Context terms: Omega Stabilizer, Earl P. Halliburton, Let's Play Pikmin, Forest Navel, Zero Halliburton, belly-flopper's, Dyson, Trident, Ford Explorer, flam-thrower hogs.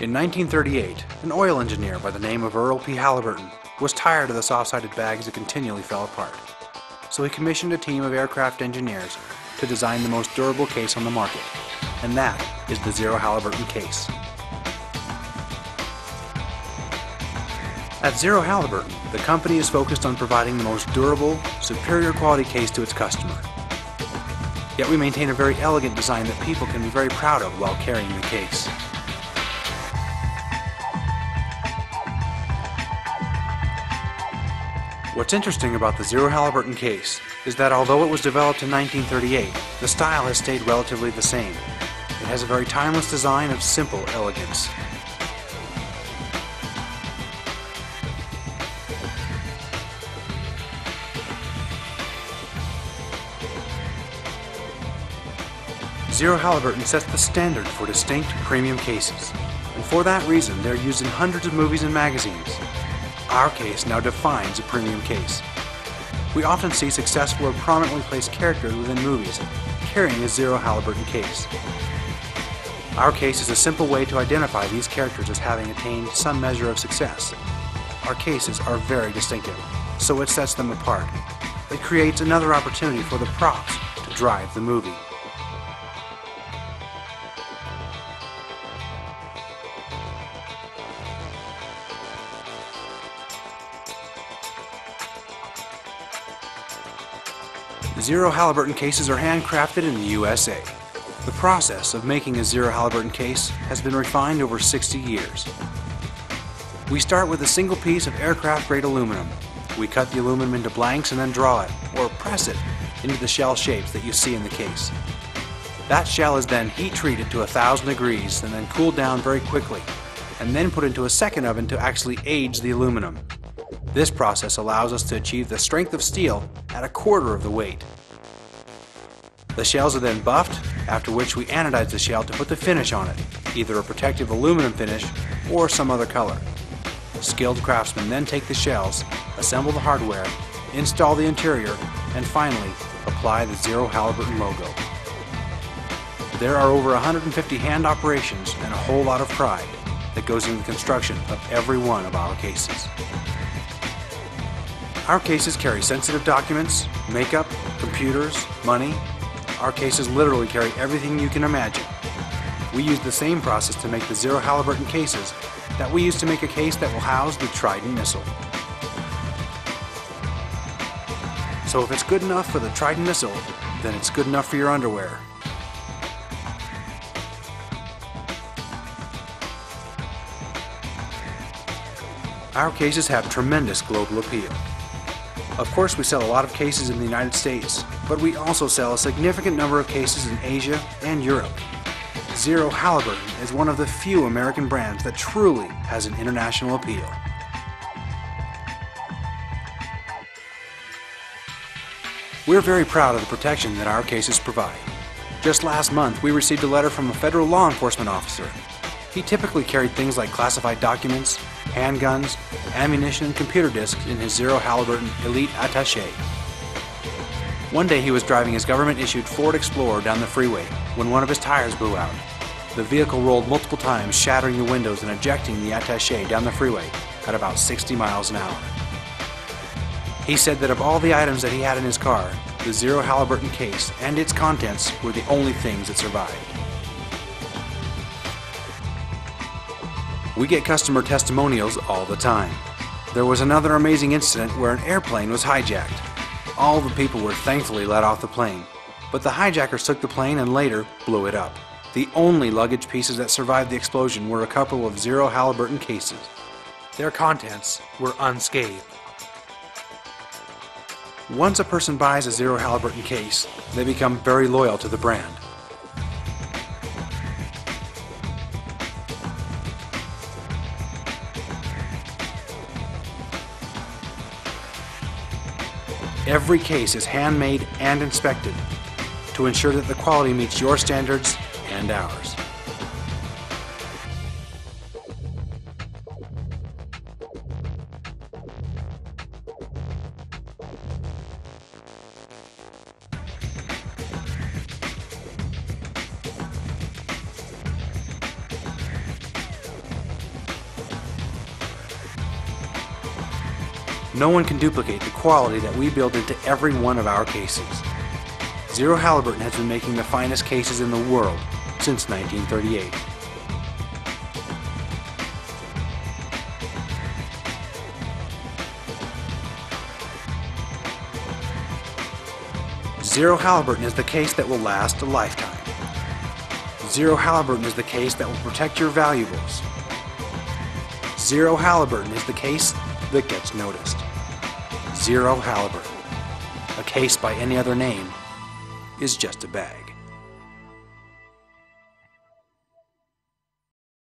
In 1938, an oil engineer by the name of Earl P. Halliburton was tired of the soft-sided bags that continually fell apart. So he commissioned a team of aircraft engineers to design the most durable case on the market, and that is the Zero Halliburton case. At Zero Halliburton, the company is focused on providing the most durable, superior quality case to its customer. Yet we maintain a very elegant design that people can be very proud of while carrying the case. What's interesting about the Zero Halliburton case is that although it was developed in 1938, the style has stayed relatively the same. It has a very timeless design of simple elegance. Zero Halliburton sets the standard for distinct premium cases, and for that reason they're used in hundreds of movies and magazines. Our case now defines a premium case. We often see successful or prominently placed characters within movies carrying a Zero Halliburton case. Our case is a simple way to identify these characters as having attained some measure of success. Our cases are very distinctive, so it sets them apart. It creates another opportunity for the props to drive the movie. Zero Halliburton cases are handcrafted in the USA. The process of making a Zero Halliburton case has been refined over 60 years. We start with a single piece of aircraft-grade aluminum. We cut the aluminum into blanks and then draw it, or press it, into the shell shapes that you see in the case. That shell is then heat-treated to 1,000 degrees and then cooled down very quickly, and then put into a second oven to actually age the aluminum. This process allows us to achieve the strength of steel at a quarter of the weight. The shells are then buffed, after which we anodize the shell to put the finish on it, either a protective aluminum finish or some other color. Skilled craftsmen then take the shells, assemble the hardware, install the interior, and finally apply the Zero Halliburton logo. There are over 150 hand operations and a whole lot of pride that goes into the construction of every one of our cases. Our cases carry sensitive documents, makeup, computers, money. Our cases literally carry everything you can imagine. We use the same process to make the Zero Halliburton cases that we use to make a case that will house the Trident missile. So if it's good enough for the Trident missile, then it's good enough for your underwear. Our cases have tremendous global appeal. Of course, we sell a lot of cases in the United States, but we also sell a significant number of cases in Asia and Europe. Zero Halliburton is one of the few American brands that truly has an international appeal. We're very proud of the protection that our cases provide. Just last month, we received a letter from a federal law enforcement officer. He typically carried things like classified documents, handguns, ammunition, and computer disks in his Zero Halliburton Elite Attaché. One day he was driving his government-issued Ford Explorer down the freeway when one of his tires blew out. The vehicle rolled multiple times, shattering the windows and ejecting the attaché down the freeway at about 60 miles an hour. He said that of all the items that he had in his car, the Zero Halliburton case and its contents were the only things that survived. We get customer testimonials all the time. There was another amazing incident where an airplane was hijacked. All the people were thankfully let off the plane, but the hijackers took the plane and later blew it up. The only luggage pieces that survived the explosion were a couple of Zero Halliburton cases. Their contents were unscathed. Once a person buys a Zero Halliburton case, they become very loyal to the brand. Every case is handmade and inspected to ensure that the quality meets your standards and ours. No one can duplicate the quality that we build into every one of our casings. Zero Halliburton has been making the finest cases in the world since 1938. Zero Halliburton is the case that will last a lifetime. Zero Halliburton is the case that will protect your valuables. Zero Halliburton is the case that gets noticed. Zero Halliburton. A case by any other name is just a bag.